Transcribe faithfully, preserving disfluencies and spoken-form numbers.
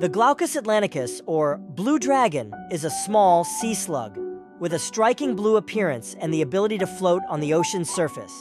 The Glaucus Atlanticus, or blue dragon, is a small sea slug with a striking blue appearance and the ability to float on the ocean's surface.